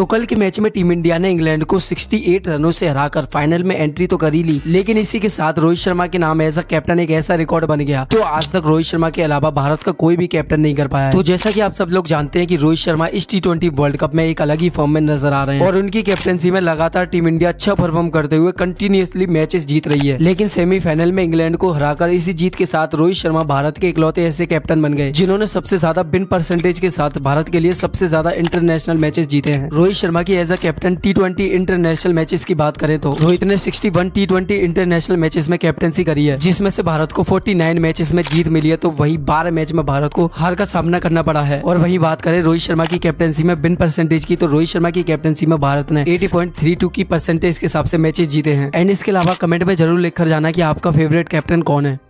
तो कल के मैच में टीम इंडिया ने इंग्लैंड को 68 रनों से हराकर फाइनल में एंट्री तो करी ली, लेकिन इसी के साथ रोहित शर्मा के नाम एज अ कैप्टन एक ऐसा रिकॉर्ड बन गया जो आज तक रोहित शर्मा के अलावा भारत का कोई भी कैप्टन नहीं कर पाया। तो जैसा कि आप सब लोग जानते हैं कि रोहित शर्मा इस T20 वर्ल्ड कप में एक अलग ही फॉर्म में नजर आ रहे हैं और उनकी कैप्टनसी में लगातार टीम इंडिया अच्छा परफॉर्म करते हुए कंटिन्यूअसली मैचेस जीत रही है। लेकिन सेमीफाइनल में इंग्लैंड को हराकर इसी जीत के साथ रोहित शर्मा भारत के इकलौते ऐसे कैप्टन बन गए जिन्होंने सबसे ज्यादा विन परसेंटेज के साथ भारत के लिए सबसे ज्यादा इंटरनेशनल मैचेस जीते हैं। रोहित शर्मा की as a captain T20 international matches की बात करें तो रोहित ने 61 T20 इंटरनेशनल मैचेस में कैप्टनसी करी है, जिसमें से भारत को 49 मैचेस में जीत मिली है तो वही 12 मैच में भारत को हार का सामना करना पड़ा है। और वही बात करें रोहित शर्मा की कैप्टनसी में विन परसेंटेज की तो रोहित शर्मा की कैप्टनसी में भारत ने 80.32 की परसेंटेज के हिसाब से मैचेस जीते हैं। एंड इसके अलावा कमेंट में जरूर लिखकर जाना कि आपका फेवरेट कैप्टन कौन है।